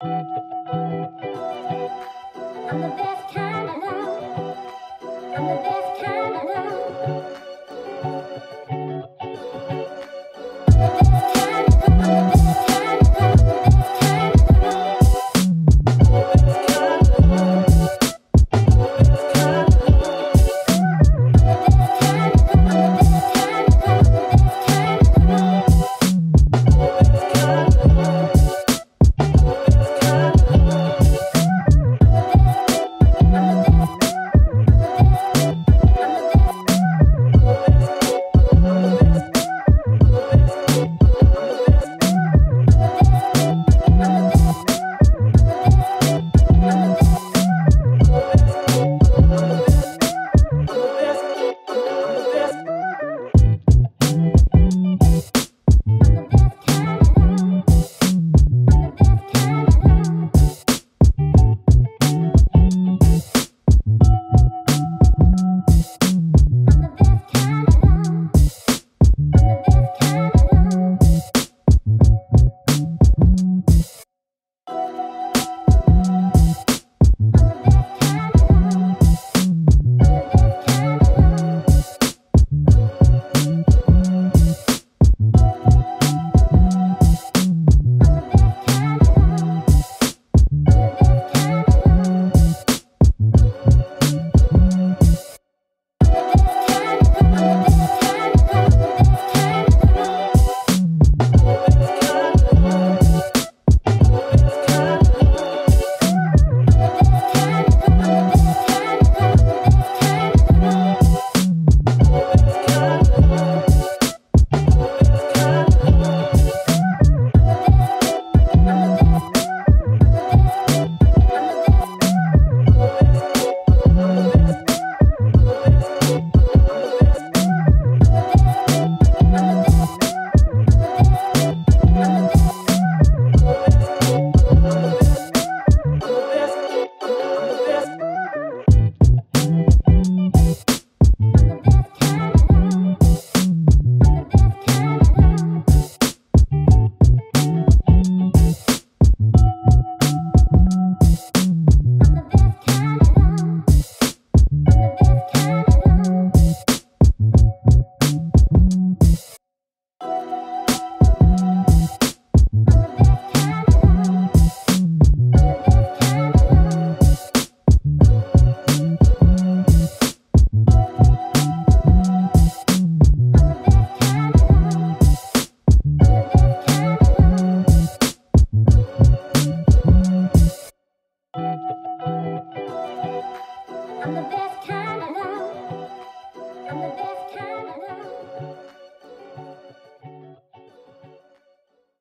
I'm the best kind of love. I'm the best kind of love. I'm the best kind of love. I'm the best.